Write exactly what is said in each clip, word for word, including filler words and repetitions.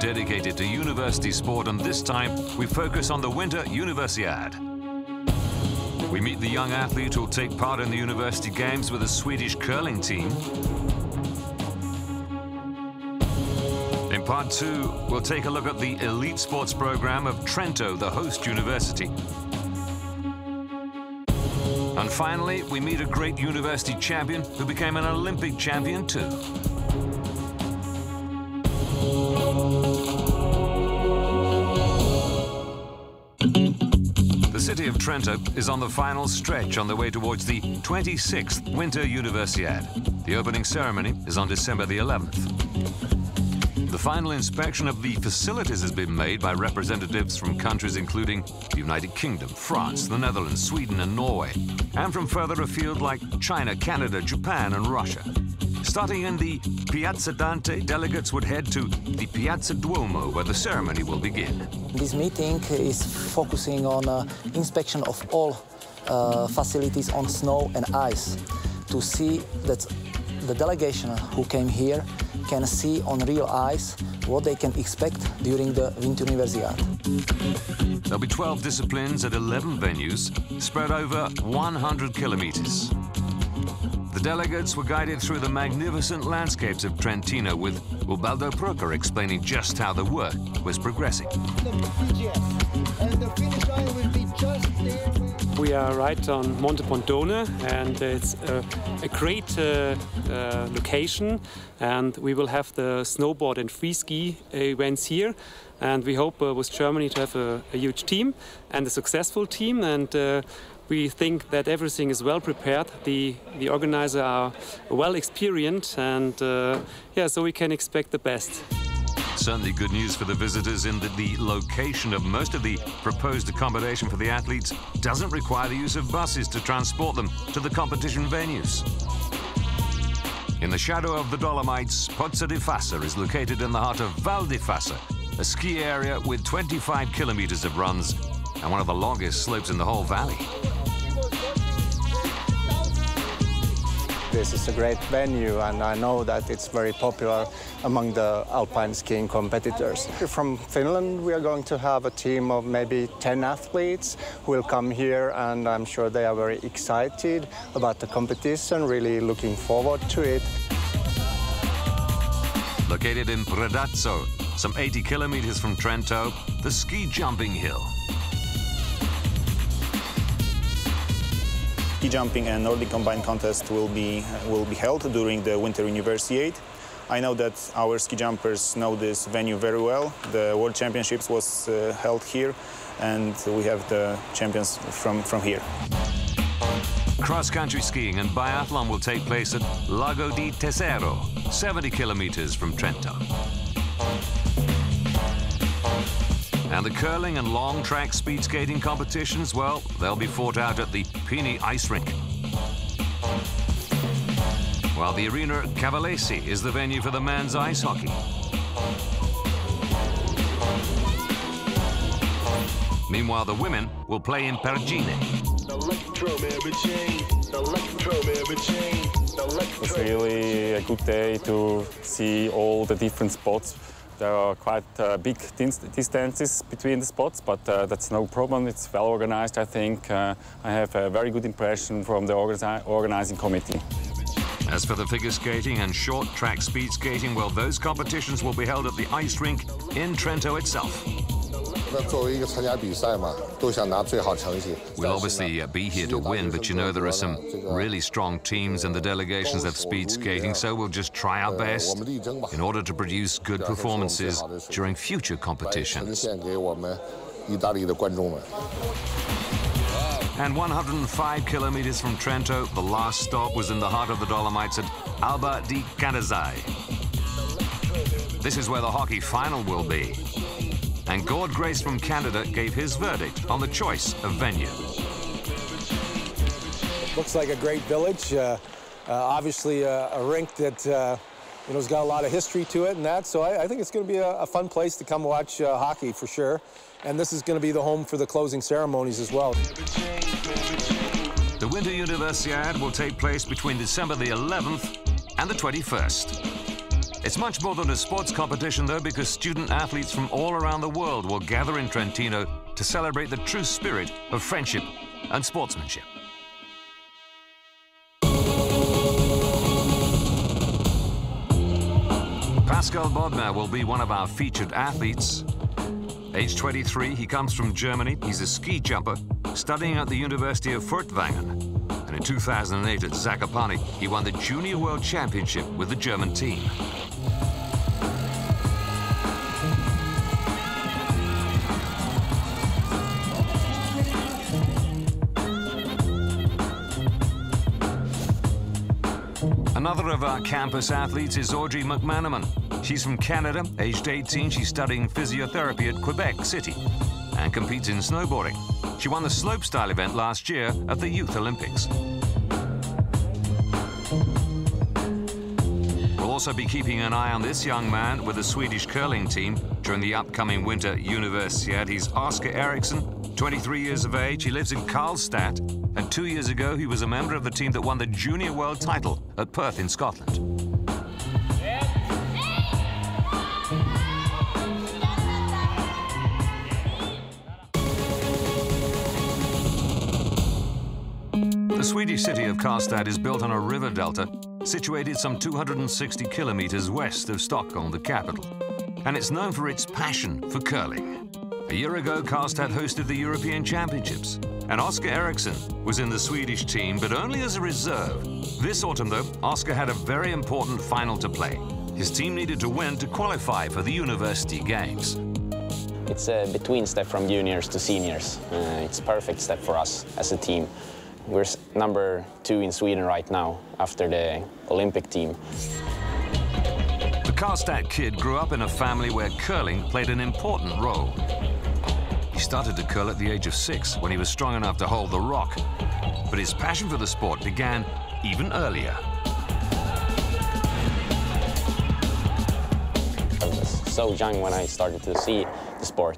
Dedicated to university sport, and this time we focus on the Winter Universiade. We meet the young athlete who will take part in the university games with the Swedish curling team. In part two, we'll take a look at the elite sports program of Trento, the host university. And finally, we meet a great university champion who became an Olympic champion too. Of Trento is on the final stretch on the way towards the twenty-sixth Winter Universiade. The opening ceremony is on December the eleventh. The final inspection of the facilities has been made by representatives from countries including the United Kingdom, France, the Netherlands, Sweden and Norway, and from further afield like China, Canada, Japan and Russia. Starting in the Piazza Dante, delegates would head to the Piazza Duomo, where the ceremony will begin. This meeting is focusing on uh, inspection of all uh, facilities on snow and ice, to see that the delegation who came here can see on real ice what they can expect during the Winter Universiade. There'll be twelve disciplines at eleven venues, spread over one hundred kilometers. The delegates were guided through the magnificent landscapes of Trentino, with Ubaldo Proker explaining just how the work was progressing. We are right on Monte Bondone, and it's a, a great uh, uh, location, and we will have the snowboard and free ski events here. And we hope uh, with Germany to have a, a huge team and a successful team. And uh, we think that everything is well prepared. The the organizers are well experienced, and uh, yeah, so we can expect the best. Certainly good news for the visitors in that the location of most of the proposed accommodation for the athletes doesn't require the use of buses to transport them to the competition venues. In the shadow of the Dolomites, Pozza di Fassa is located in the heart of Val di Fassa, a ski area with twenty-five kilometers of runs and one of the longest slopes in the whole valley. This is a great venue, and I know that it's very popular among the alpine skiing competitors. From Finland, we are going to have a team of maybe ten athletes who will come here, and I'm sure they are very excited about the competition, really looking forward to it. Located in Predazzo, some eighty kilometers from Trento, the ski jumping hill. Ski jumping and Nordic combined contest will be will be held during the Winter Universiade. I know that our ski jumpers know this venue very well. The World Championships was uh, held here, and we have the champions from from here. Cross-country skiing and biathlon will take place at Lago di Tesero, seventy kilometers from Trento. And the curling and long track speed skating competitions, well, they'll be fought out at the Pini ice rink. While the arena at Cavalese is the venue for the men's ice hockey. Meanwhile, the women will play in Pergine. It's really a good day to see all the different spots. There are quite uh, big distances between the spots, but uh, that's no problem. It's well organized, I think. Uh, I have a very good impression from the organi organizing committee. As for the figure skating and short track speed skating, well, those competitions will be held at the ice rink in Trento itself. We'll obviously uh, be here to win, but you know there are some really strong teams in the delegations of speed skating, so we'll just try our best in order to produce good performances during future competitions. And one hundred five kilometers from Trento, the last stop was in the heart of the Dolomites at Alba di Canizai. This is where the hockey final will be. And Gord Grace from Canada gave his verdict on the choice of venue. Looks like a great village. Uh, uh, obviously, uh, a rink that uh, you know, has got a lot of history to it and that. So I, I think it's going to be a, a fun place to come watch uh, hockey for sure. And this is going to be the home for the closing ceremonies as well. The Winter Universiade will take place between December the eleventh and the twenty-first. It's much more than a sports competition, though, because student athletes from all around the world will gather in Trentino to celebrate the true spirit of friendship and sportsmanship. Pascal Bodmer will be one of our featured athletes. Age twenty-three, he comes from Germany. He's a ski jumper studying at the University of Furtwangen. And in two thousand eight at Zakopane, he won the Junior World Championship with the German team. Another of our campus athletes is Audrey McManaman. She's from Canada, aged eighteen. She's studying physiotherapy at Quebec City and competes in snowboarding. She won the slopestyle event last year at the Youth Olympics. We'll also be keeping an eye on this young man with the Swedish curling team during the upcoming Winter Universiade. He's Oscar Eriksson, twenty-three years of age. He lives in Karlstad, and two years ago he was a member of the team that won the junior world title at Perth in Scotland. The Swedish city of Karlstad is built on a river delta situated some two hundred sixty kilometers west of Stockholm, the capital. And it's known for its passion for curling. A year ago, Karlstad hosted the European Championships, and Oscar Eriksson was in the Swedish team, but only as a reserve. This autumn, though, Oscar had a very important final to play. His team needed to win to qualify for the university games. It's a between step from juniors to seniors. Uh, it's a perfect step for us as a team. We're number two in Sweden right now, after the Olympic team. The Karlstad kid grew up in a family where curling played an important role. He started to curl at the age of six, when he was strong enough to hold the rock. But his passion for the sport began even earlier. I was so young when I started to see the sport.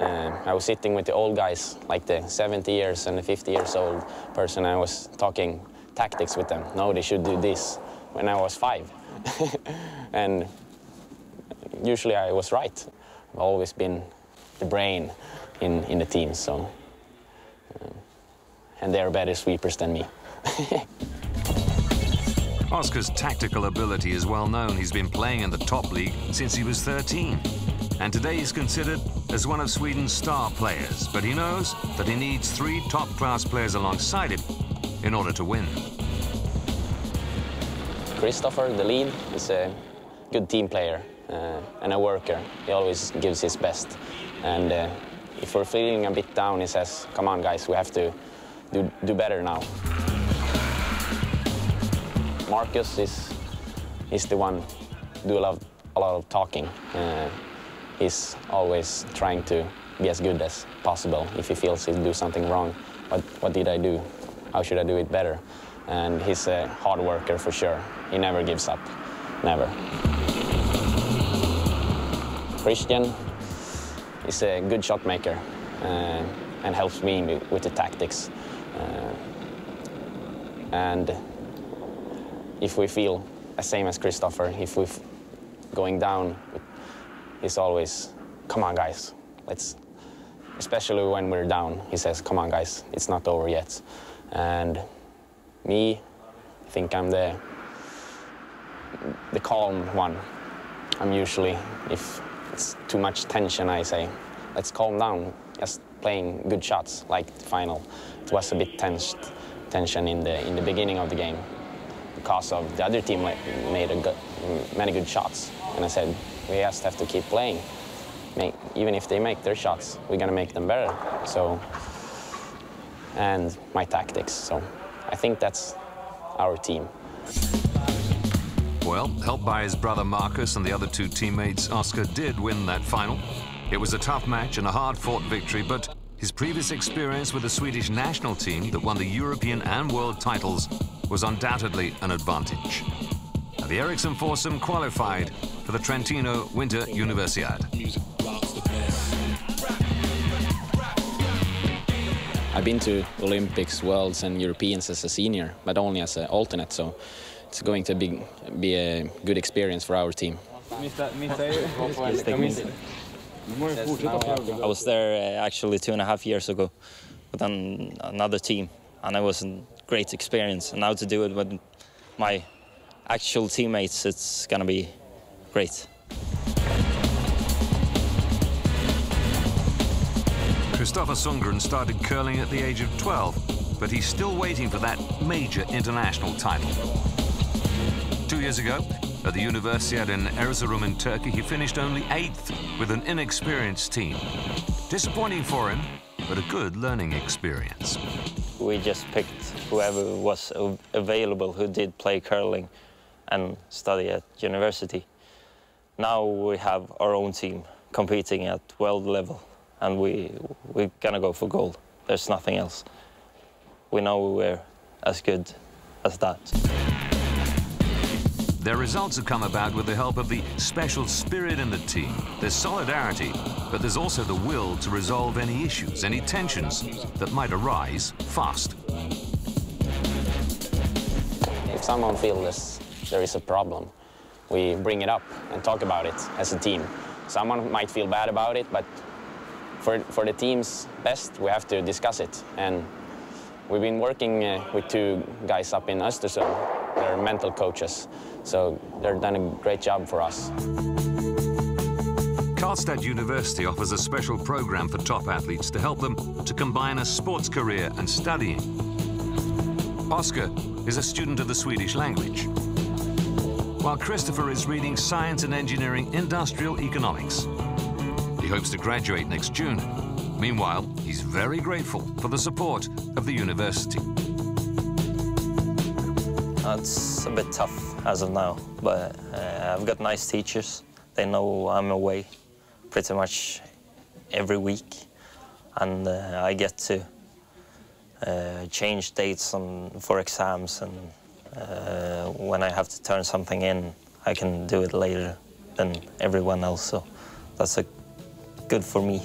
Uh, I was sitting with the old guys, like the seventy years and the fifty years old person. I was talking tactics with them. No, they should do this. When I was five. And usually I was right. I've always been the brain in, in the team, so. Um, and they're better sweepers than me. Oscar's tactical ability is well known. He's been playing in the top league since he was thirteen. And today he's considered as one of Sweden's star players, but he knows that he needs three top-class players alongside him in order to win. Christopher, the lead, is a good team player uh, and a worker. He always gives his best. And uh, if we're feeling a bit down, he says, come on, guys, we have to do, do better now. Marcus is, is the one who do a lot, a lot of talking. Uh, He's always trying to be as good as possible. If he feels he'll do something wrong, what, what did I do? How should I do it better? And he's a hard worker for sure. He never gives up, never. Christian is a good shot maker uh, and helps me with the tactics. Uh, and if we feel the same as Christopher, if we're going down, he's always, come on, guys, let's, especially when we're down, he says, come on, guys, it's not over yet. And me, I think I'm the, the calm one. I'm usually, if it's too much tension, I say, let's calm down, just playing good shots, like the final. It was a bit tensed, tension in the, in the beginning of the game because of the other team made a good, many good shots, and I said, we just have to keep playing. Make, even if they make their shots, we're gonna make them better. So and my tactics. So I think that's our team. Well, helped by his brother Marcus and the other two teammates, Oscar did win that final. It was a tough match and a hard-fought victory, but his previous experience with the Swedish national team that won the European and world titles was undoubtedly an advantage. Now, the Eriksson foursome qualified for the Trentino Winter Universiade. I've been to Olympics, Worlds and Europeans as a senior, but only as an alternate, so it's going to be, be a good experience for our team. I was there uh, actually two and a half years ago with an, another team, and it was a great experience. And now to do it with my actual teammates, it's going to be great. Kristoffer Sundgren started curling at the age of twelve, but he's still waiting for that major international title. Two years ago, at the Universiade in Erzurum in Turkey, he finished only eighth with an inexperienced team. Disappointing for him, but a good learning experience. We just picked whoever was available who did play curling and study at university. Now we have our own team competing at world level, and we, we're gonna go for gold. There's nothing else. We know we're as good as that. Their results have come about with the help of the special spirit in the team. There's solidarity, but there's also the will to resolve any issues, any tensions that might arise fast. If someone feels there is a problem, we bring it up and talk about it as a team. Someone might feel bad about it, but for, for the team's best, we have to discuss it. And we've been working uh, with two guys up in Östersund. They're mental coaches, so they've done a great job for us. Karlstad University offers a special program for top athletes to help them to combine a sports career and studying. Oscar is a student of the Swedish language, while Kristoffer is reading science and engineering industrial economics. He hopes to graduate next June. Meanwhile, he's very grateful for the support of the university. It's a bit tough as of now, but uh, I've got nice teachers. They know I'm away pretty much every week, and uh, I get to uh, change dates on, for exams, and uh, when I have to turn something in, I can do it later than everyone else, so that's a good for me.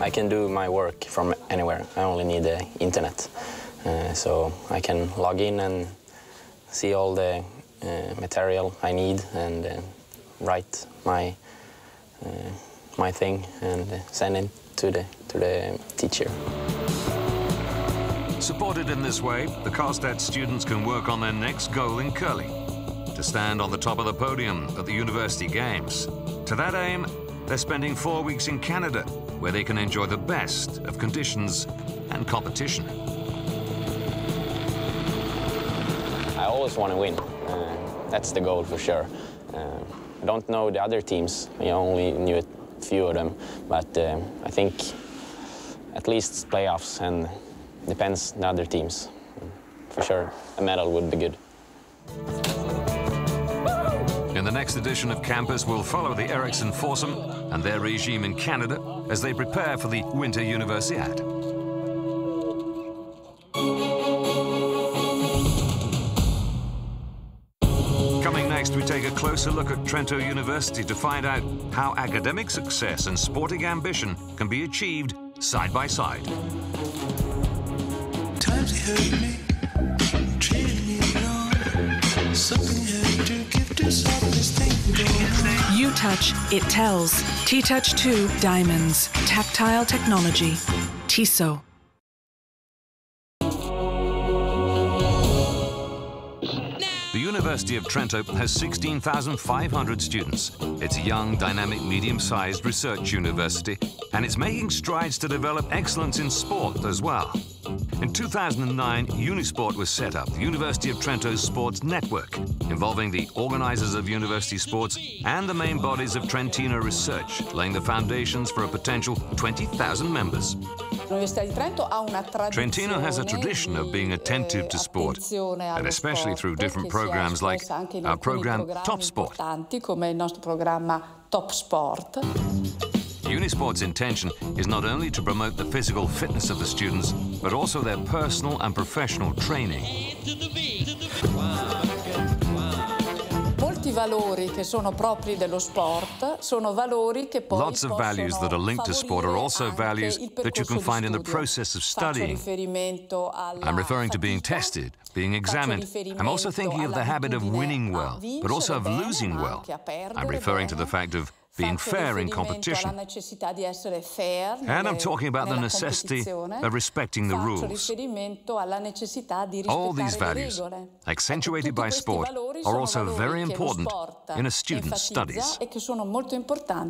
I can do my work from anywhere. I only need the internet. Uh, so I can log in and see all the uh, material I need and uh, write my uh, my thing and send it to the to the teacher. Supported in this way, the Karlstad students can work on their next goal in curling: to stand on the top of the podium at the university games. To that aim, they're spending four weeks in Canada, where they can enjoy the best of conditions and competition. I always want to win. Uh, that's the goal for sure. Uh, I don't know the other teams. I only knew a few of them, but uh, I think at least playoffs, and depends on the other teams. For sure, a medal would be good. In the next edition of Campus, we'll follow the Eriksson foursome and their regime in Canada as they prepare for the Winter Universiade. We take a closer look at Trento University to find out how academic success and sporting ambition can be achieved side by side. Times they hurt me, treated me wrong. Something had to give to solve this thing going on. You touch, it tells. T touch two Diamonds. Tactile Technology. Tissot. The University of Trento has sixteen thousand five hundred students. It's a young, dynamic, medium-sized research university, and it's making strides to develop excellence in sport as well. In two thousand nine, Unisport was set up, the University of Trento's sports network, involving the organisers of university sports and the main bodies of Trentino research, laying the foundations for a potential twenty thousand members. Trentino has a tradition of being attentive to sport, and especially through different programmes like our programme Top Sport. Unisport's intention is not only to promote the physical fitness of the students, but also their personal and professional training. Lots of values that are linked to sport are also values that you can find in the process of studying. I'm referring to being tested, being examined. I'm also thinking of the habit of winning well, but also of losing well. I'm referring to the fact of being fair in competition. And I'm talking about the necessity of respecting the rules. All these values, accentuated by sport, are also very important in a student's studies. Karen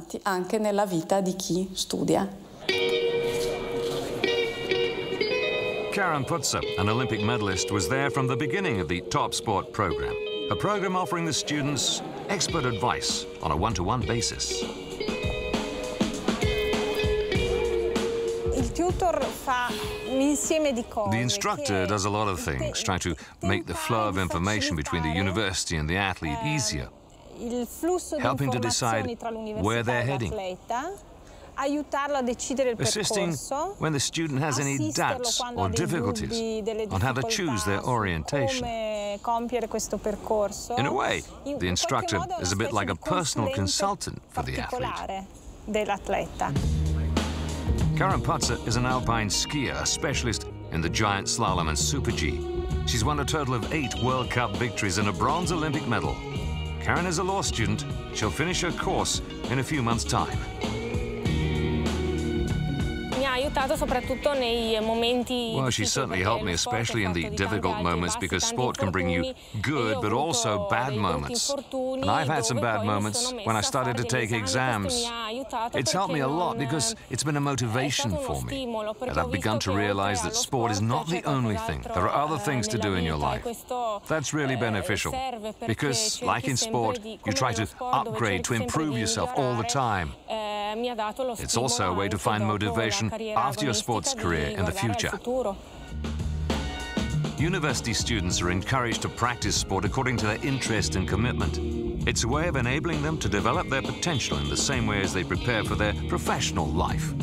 Putzer, an Olympic medalist, was there from the beginning of the Top Sport programme, a programme offering the students expert advice on a one-to-one basis. The instructor does a lot of things, trying to make the flow of information between the university and the athlete easier, helping to decide where they're heading, assisting when the student has any doubts or difficulties on how to choose their orientation. In a way, the instructor is a bit like a personal consultant for the athlete. Karen Putzer is an alpine skier, a specialist in the giant slalom and super-G. She's won a total of eight World Cup victories and a bronze Olympic medal. Karen is a law student. She'll finish her course in a few months' time. Well, she certainly helped me, especially in the difficult moments, because sport can bring you good but also bad moments. And I've had some bad moments when I started to take exams. It's helped me a lot because it's been a motivation for me. And I've begun to realize that sport is not the only thing. There are other things to do in your life. That's really beneficial, because, like in sport, you try to upgrade, to improve yourself all the time. It's also a way to find motivation after your sports career in the future. University students are encouraged to practice sport according to their interest and commitment. It's a way of enabling them to develop their potential in the same way as they prepare for their professional life.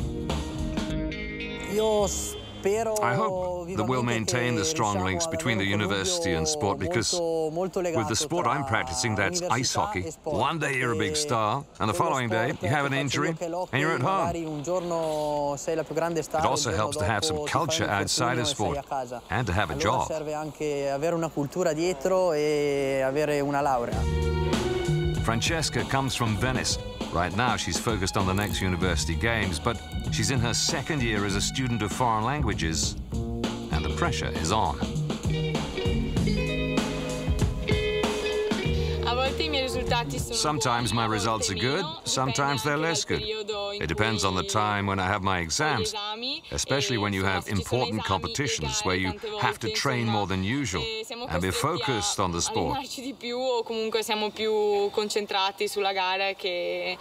I hope that we'll maintain the strong links between the university and sport, because with the sport I'm practicing, that's ice hockey, one day you're a big star, and the following day you have an injury and you're at home. It also helps to have some culture outside of sport and to have a job. Francesca comes from Venice. Right now, she's focused on the next university games, but she's in her second year as a student of foreign languages, and the pressure is on. Sometimes my results are good, sometimes they're less good. It depends on the time when I have my exams, especially when you have important competitions where you have to train more than usual and be focused on the sport.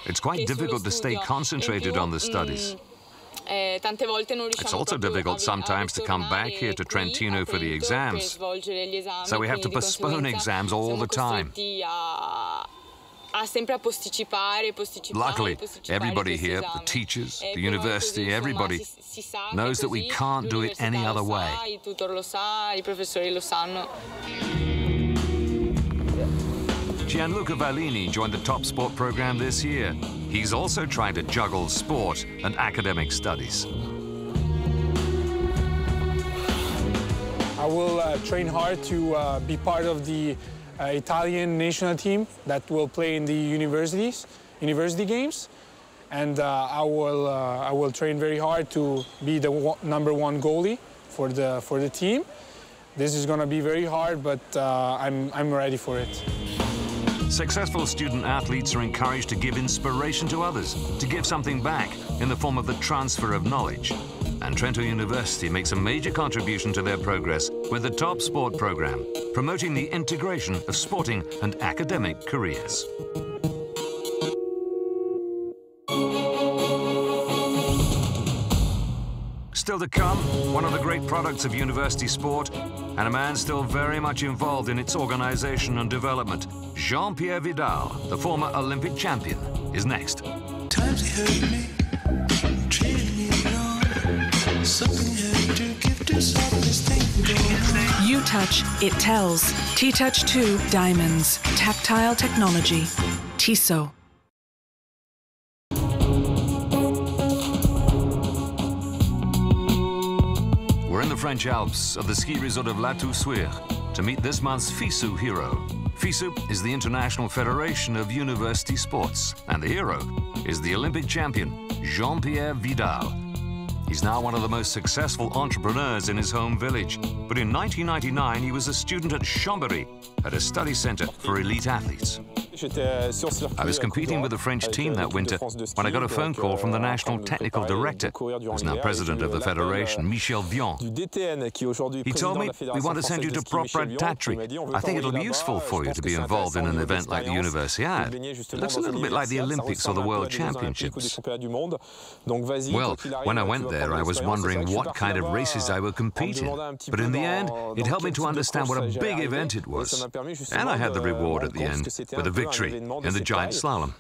It's quite difficult to stay concentrated on the studies. It's also difficult sometimes to come back here to Trentino for the exams, so we have to postpone exams all the time. Luckily, everybody here, the teachers, the university, everybody knows that we can't do it any other way. Gianluca Valini joined the Top Sport programme this year. He's also trying to juggle sport and academic studies. I will uh, train hard to uh, be part of the uh, Italian national team that will play in the universities, university games. And uh, I, will, uh, I will train very hard to be the one, number one goalie for the, for the team. This is going to be very hard, but uh, I'm, I'm ready for it. Successful student-athletes are encouraged to give inspiration to others, to give something back in the form of the transfer of knowledge. and Trento University makes a major contribution to their progress with the Top Sport program, promoting the integration of sporting and academic careers. Still to come, one of the great products of university sport, and a man still very much involved in its organisation and development, Jean-Pierre Vidal, the former Olympic champion, is next. Times he hurt me, treated me wrong. Something had to give to solve this thing. You touch, it tells. T-Touch two Diamonds. Tactile technology. Tissot. French Alps of the ski resort of La Toussuire to meet this month's FISU hero. FISU is the International Federation of University Sports, and the hero is the Olympic champion, Jean-Pierre Vidal. He's now one of the most successful entrepreneurs in his home village, but in nineteen ninety-nine he was a student at Chambéry at a study center for elite athletes. I was competing with the French team that winter when I got a phone call from the National Technical Director, who's now president of the Federation, Michel Vion. He told me, "We want to send you to Poprad-Tatry. I think it'll be useful for you to be involved in an event like the Universiade. It looks a little bit like the Olympics or the World Championships." Well, when I went there, I was wondering what kind of races I would compete in. But in the end, it helped me to understand what a big event it was. And I had the reward at the end, with a victory. Victory in the giant slalom.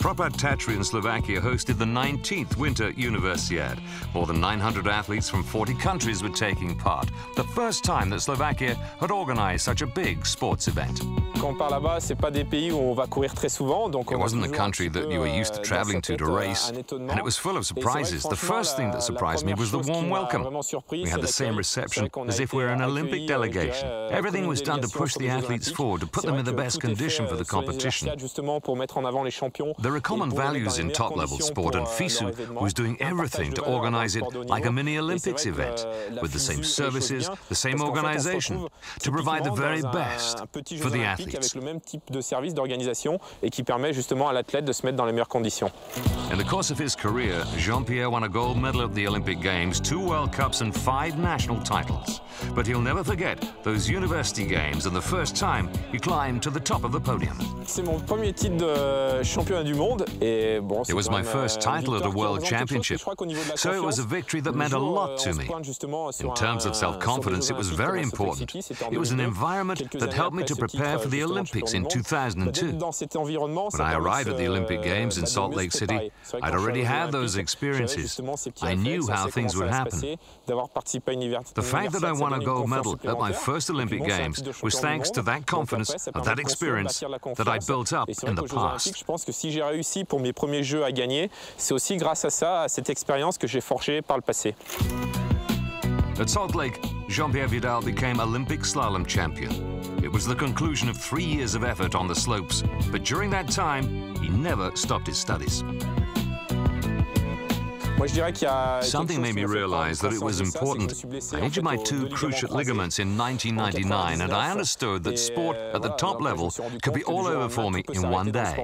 Poprad-Tatry in Slovakia hosted the nineteenth Winter Universiade. More than nine hundred athletes from forty countries were taking part. The first time that Slovakia had organized such a big sports event. It wasn't the country that you were used to traveling to to race, and it was full of surprises. The first thing that surprised me was the warm welcome. We had the same reception as if we were an Olympic delegation. Everything was done to push the athletes forward, to put them in the best condition for the competition. There are common values in top-level sport, and FISU was doing everything to organize it like a mini-Olympics event, with the same services, the same organization, to provide the very best for the athletes. In the course of his career, Jean-Pierre won a gold medal at the Olympic Games, two World Cups and five national titles. But he'll never forget those university games and the first time he climbed to the top of the podium. It was my first title at a World Championship, so it was a victory that meant a lot to me. In terms of self-confidence, it was very important. It was an environment that helped me to prepare for the The Olympics in two thousand two. When I arrived at the Olympic Games in Salt Lake City, I'd already had those experiences. I knew how things would happen. The fact that I won a gold medal at my first Olympic Games was thanks to that confidence and that experience that I built up in the past. At Salt Lake, Jean-Pierre Vidal became Olympic slalom champion. It was the conclusion of three years of effort on the slopes, but during that time, he never stopped his studies. Something made me realize that it was important. I injured my two cruciate ligaments in nineteen ninety-nine, and I understood that sport at the top level could be all over for me in one day.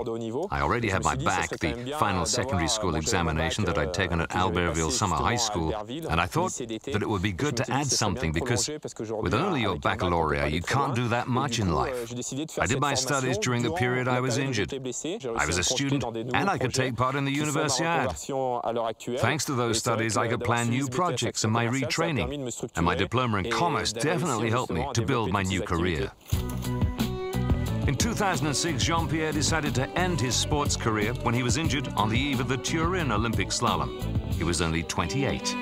I already had my back, the final secondary school examination that I'd taken at Albertville Summer High School, and I thought that it would be good to add something, because with only your baccalaureate, you can't do that much in life. I did my studies during the period I was injured. I was a student, and I could take part in the Universiade. Thanks to those studies, I could plan new projects and my retraining, and my diploma in commerce definitely helped me to build my new career. In two thousand six, Jean-Pierre decided to end his sports career when he was injured on the eve of the Turin Olympic slalom. He was only twenty-eight.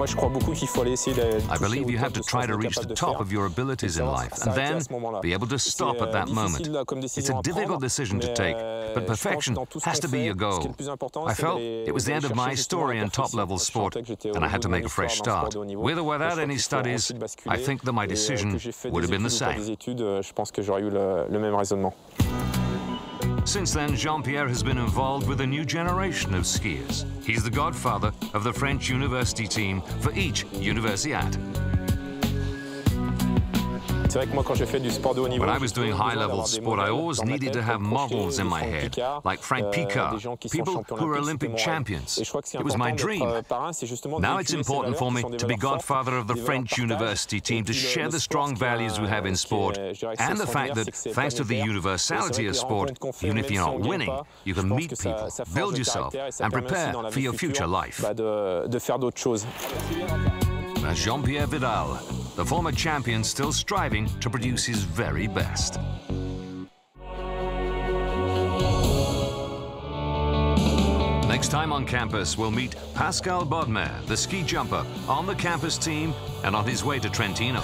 I believe you have to try to reach the top of your abilities in life and then be able to stop at that moment. It's a difficult decision to take, but perfection has to be your goal. I felt it was the end of my story in top-level sport and I had to make a fresh start. With or without any studies, I think that my decision would have been the same. Since then, Jean-Pierre has been involved with a new generation of skiers. He's the godfather of the French university team for each Universiade. When I was doing high-level sport, I always needed to have models in my head, like Frank Picard, people who were Olympic champions. It was my dream. Now it's important for me to be godfather of the French university team, to share the strong values we have in sport, and the fact that, thanks to the universality of sport, even if you're not winning, you can meet people, build yourself, and prepare for your future life. That's Jean-Pierre Vidal, the former champion still striving to produce his very best. Next time on campus, we'll meet Pascal Bodmer, the ski jumper, on the campus team and on his way to Trentino.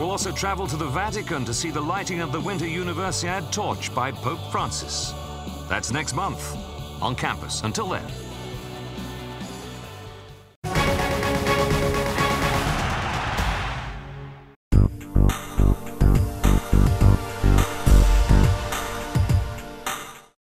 We'll also travel to the Vatican to see the lighting of the Winter Universiade torch by Pope Francis. That's next month on campus. Until then.